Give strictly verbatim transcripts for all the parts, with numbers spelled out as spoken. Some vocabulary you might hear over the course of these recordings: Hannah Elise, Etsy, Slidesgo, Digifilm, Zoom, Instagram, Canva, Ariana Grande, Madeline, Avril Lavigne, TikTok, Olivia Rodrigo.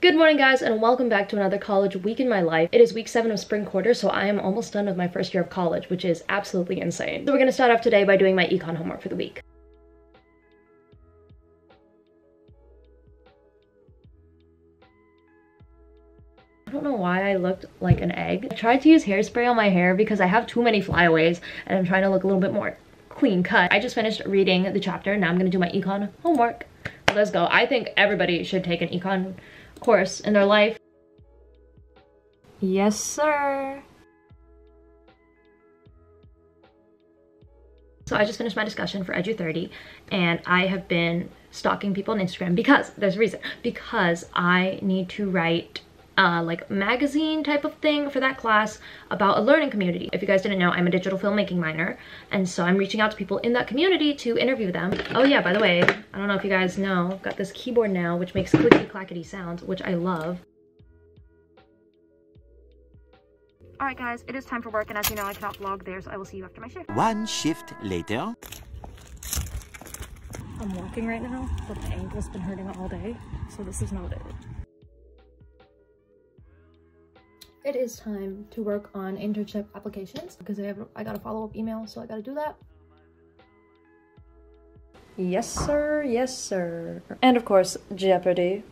Good morning, guys, and welcome back to another college week in my life. It is week seven of spring quarter, so I am almost done with my first year of college, which is absolutely insane. So we're gonna start off today by doing my econ homework for the week. I don't know why I looked like an egg. I tried to use hairspray on my hair because I have too many flyaways and I'm trying to look a little bit more clean cut. I just finished reading the chapter. Now I'm gonna do my econ homework. Let's go. I think everybody should take an econ course in their life. Yes, sir. So I just finished my discussion for Edu thirty, and I have been stalking people on Instagram because there's a reason. Because I need to write Uh, like magazine type of thing for that class about a learning community. If you guys didn't know, I'm a digital filmmaking minor, and so I'm reaching out to people in that community to interview them. Oh yeah, by the way, I don't know if you guys know, I've got this keyboard now which makes clickety clackety sounds, which I love. Alright guys, it is time for work, and as you know, I cannot vlog there, so I will see you after my shift. One shift later. I'm walking right now, but the ankle's been hurting all day, so this is not it. It is time to work on internship applications because I have I got a follow-up email, so I gotta do that. Yes, sir. Yes, sir. And of course, Jeopardy.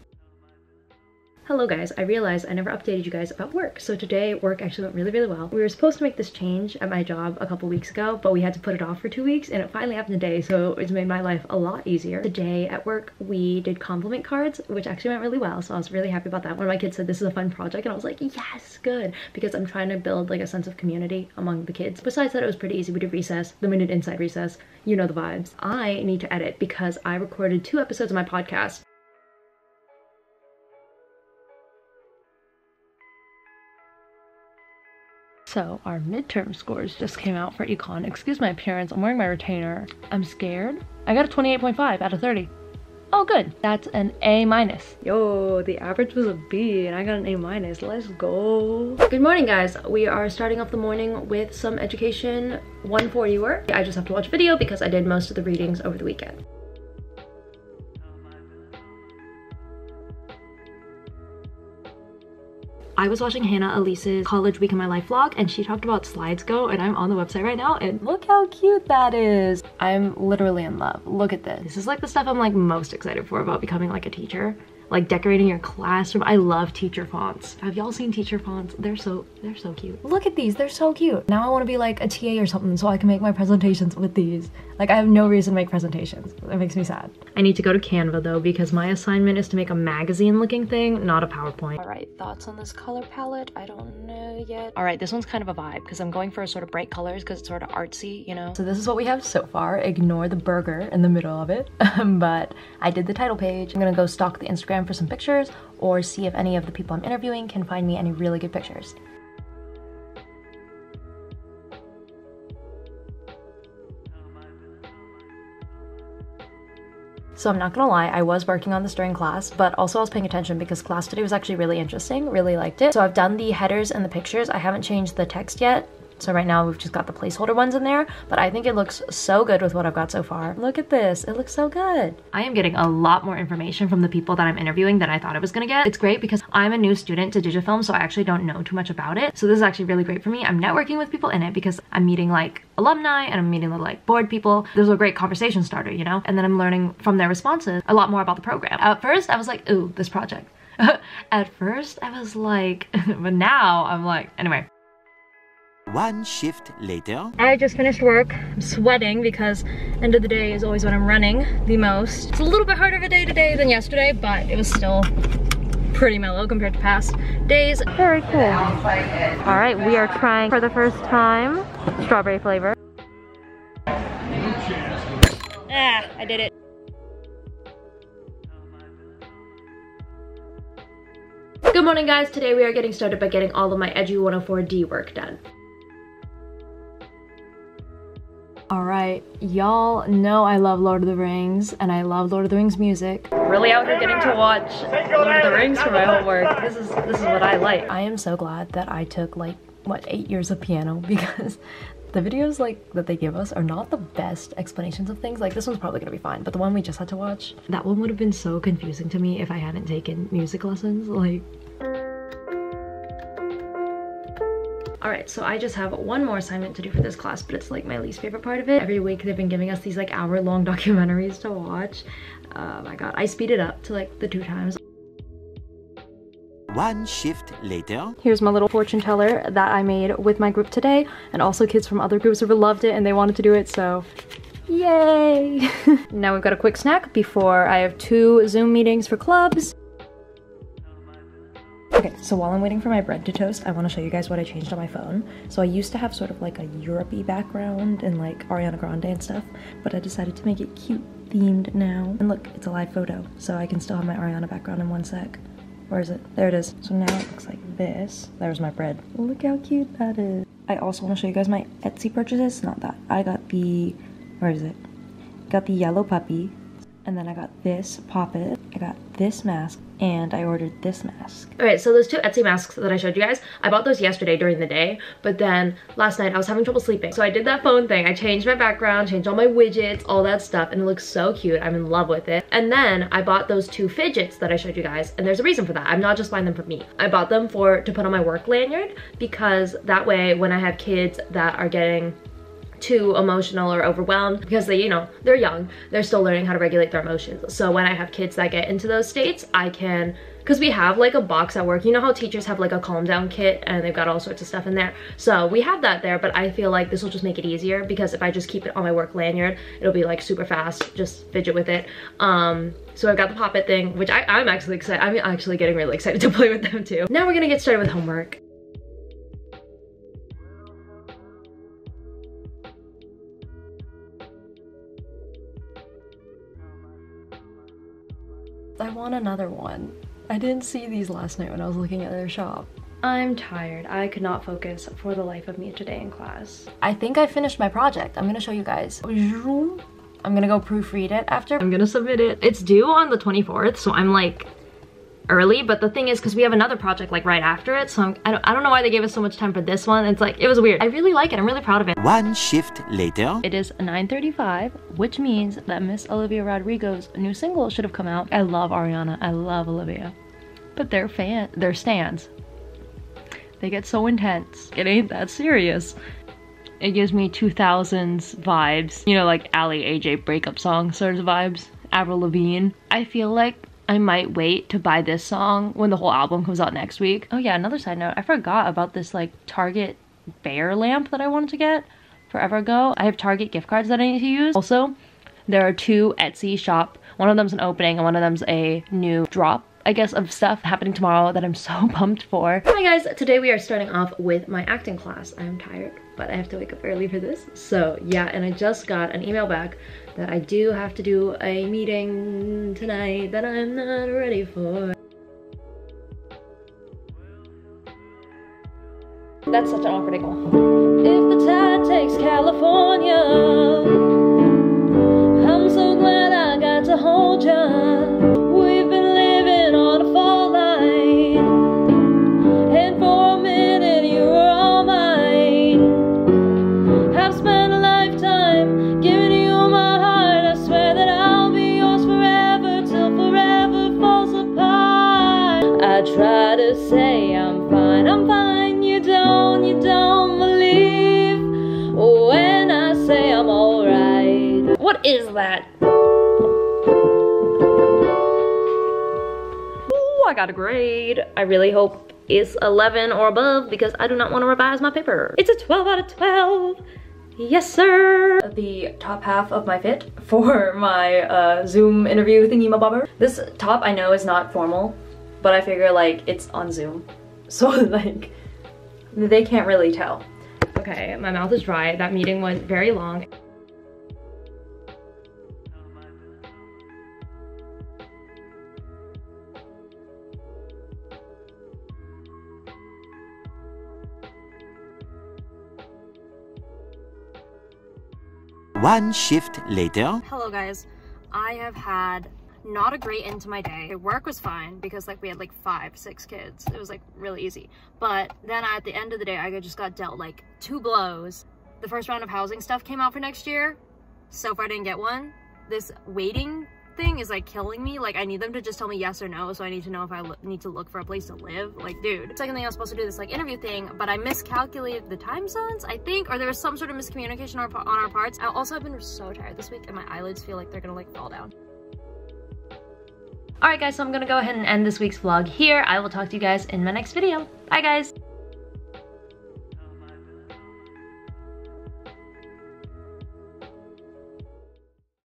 Hello guys, I realized I never updated you guys about work. So today, work actually went really, really well. We were supposed to make this change at my job a couple weeks ago, but we had to put it off for two weeks and it finally happened today, so it's made my life a lot easier. Today at work, we did compliment cards, which actually went really well, so I was really happy about that. One of my kids said this is a fun project, and I was like, yes, good, because I'm trying to build like a sense of community among the kids. Besides that, it was pretty easy. We did recess, then we did inside recess. You know the vibes. I need to edit because I recorded two episodes of my podcast. So our midterm scores just came out for econ. Excuse my appearance, I'm wearing my retainer. I'm scared. I got a twenty-eight point five out of thirty. Oh good, that's an A minus. Yo, the average was a B and I got an A minus, let's go. Good morning guys, we are starting off the morning with some education one forty work. I just have to watch video because I did most of the readings over the weekend. I was watching Hannah Elise's College Week in My Life vlog, and she talked about Slidesgo, and I'm on the website right now, and look how cute that is. I'm literally in love. Look at this. This is like the stuff I'm like most excited for about becoming like a teacher, like decorating your classroom. I love teacher fonts. Have y'all seen teacher fonts? They're so, they're so cute. Look at these. They're so cute. Now I want to be like a T A or something so I can make my presentations with these. Like I have no reason to make presentations. It makes me sad. I need to go to Canva though because my assignment is to make a magazine looking thing, not a PowerPoint. All right, thoughts on this color palette? I don't know yet. All right, this one's kind of a vibe because I'm going for sort of bright colors because it's sort of artsy, you know? So this is what we have so far. Ignore the burger in the middle of it. But I did the title page. I'm gonna go stalk the Instagram for some pictures or see if any of the people I'm interviewing can find me any really good pictures. So I'm not gonna lie, I was working on this during class, but also I was paying attention because class today was actually really interesting, really liked it. So I've done the headers and the pictures. I haven't changed the text yet. So right now we've just got the placeholder ones in there, but I think it looks so good with what I've got so far. Look at this, it looks so good. I am getting a lot more information from the people that I'm interviewing than I thought I was gonna get. It's great because I'm a new student to Digifilm, so I actually don't know too much about it. So this is actually really great for me. I'm networking with people in it because I'm meeting like alumni and I'm meeting with like board people. This was a great conversation starter, you know? And then I'm learning from their responses a lot more about the program. At first I was like, ooh, this project. At first I was like, but now I'm like, anyway. One shift later. I just finished work. I'm sweating because end of the day is always when I'm running the most. It's a little bit harder of a day today than yesterday, but it was still pretty mellow compared to past days. Very cool. All right, we are trying for the first time strawberry flavor. Ah, I did it. Good morning, guys. Today we are getting started by getting all of my Edu one oh four D work done. Alright, y'all know I love Lord of the Rings, and I love Lord of the Rings music. Really out here getting to watch Lord of the Rings for my homework. This is, this is what I like. I am so glad that I took like, what, eight years of piano because The videos like that they give us are not the best explanations of things. Like this one's probably gonna be fine, but the one we just had to watch, that one would have been so confusing to me if I hadn't taken music lessons. Like, alright, so I just have one more assignment to do for this class, but it's like my least favorite part of it. Every week they've been giving us these like hour-long documentaries to watch. Oh my god, I speed it up to like the two times. One shift later. Here's my little fortune teller that I made with my group today, and also kids from other groups really loved it and they wanted to do it, so yay! Now we've got a quick snack before I have two Zoom meetings for clubs. Okay, so while I'm waiting for my bread to toast, I want to show you guys what I changed on my phone. So I used to have sort of like a Europe-y background and like Ariana Grande and stuff, but I decided to make it cute themed now. And look, it's a live photo, so I can still have my Ariana background in one sec. Where is it? There it is. So now it looks like this. There's my bread. Look how cute that is. I also want to show you guys my Etsy purchases. Not that. I got the... where is it? Got the yellow puppy. And then I got this poppet. I got this mask. And I ordered this mask. Alright, so those two Etsy masks that I showed you guys, I bought those yesterday during the day, but then last night I was having trouble sleeping. So I did that phone thing. I changed my background, changed all my widgets, all that stuff, and it looks so cute. I'm in love with it. And then I bought those two fidgets that I showed you guys, and there's a reason for that. I'm not just buying them for me. I bought them for to put on my work lanyard, because that way when I have kids that are getting too emotional or overwhelmed, because they, you know, they're young, they're still learning how to regulate their emotions. So when I have kids that get into those states, I can, because we have like a box at work, you know how teachers have like a calm down kit and they've got all sorts of stuff in there, so we have that there, but I feel like this will just make it easier, because if I just keep it on my work lanyard, it'll be like super fast, just fidget with it. Um so I've got the pop-it thing, which I, I'm actually excited. I'm actually getting really excited to play with them too. Now we're gonna get started with homework. I want another one. I didn't see these last night when I was looking at their shop. I'm tired. I could not focus for the life of me today in class. I think I finished my project. I'm gonna show you guys. I'm gonna go proofread it after. I'm gonna submit it. It's due on the twenty-fourth, so I'm like early, but the thing is, because we have another project like right after it, so I'm, I, don't, I don't know why they gave us so much time for this one. It's like, it was weird. I really like it. I'm really proud of it. One shift later. It is nine thirty-five, which means that Miss Olivia Rodrigo's new single should have come out. I love Ariana, I love Olivia, but their fan, their stans, they get so intense. It ain't that serious. It gives me two thousands vibes, you know, like Ali A J breakup song sort of vibes. Avril Lavigne. I feel like I might wait to buy this song when the whole album comes out next week. Oh yeah, another side note, I forgot about this like Target Bear lamp that I wanted to get forever ago. I have Target gift cards that I need to use. Also, there are two Etsy shop. One of them's an opening and one of them's a new drop, I guess, of stuff happening tomorrow that I'm so pumped for. Hi guys, today we are starting off with my acting class. I am tired, but I have to wake up early for this. So yeah, and I just got an email back that I do have to do a meeting tonight that I'm not ready for. That's such an awkward angle. If the tide takes California, I'm so glad I got to hold ya. We've been living on a fall line, and for a minute you were all mine. I've spent a lifetime giving you my heart. I swear that I'll be yours forever, till forever falls apart. I try to say I'm fine, I'm fine. You don't, you don't believe when I say I'm alright. What is that? I got a grade. I really hope it's eleven or above, because I do not want to revise my paper. It's a twelve out of twelve. Yes, sir. The top half of my fit for my uh, Zoom interview thingy mabobber. This top I know is not formal, but I figure like it's on Zoom, so like they can't really tell. Okay, my mouth is dry. That meeting went very long. One shift later. Hello guys, I have had not a great end to my day. Work was fine because like we had like five, six kids. It was like really easy. But then at the end of the day, I just got dealt like two blows. the first round of housing stuff came out for next year. So far I didn't get one. This waiting thing is like killing me. Like I need them to just tell me yes or no, so I need to know if I need to look for a place to live. Like, dude. Second thing, I was supposed to do this like interview thing, but I miscalculated the time zones, I think, or there was some sort of miscommunication on our, on our parts. I also have been so tired this week and my eyelids feel like they're gonna like fall down. Alright guys, so I'm gonna go ahead and end this week's vlog here. I will talk to you guys in my next video. Bye guys!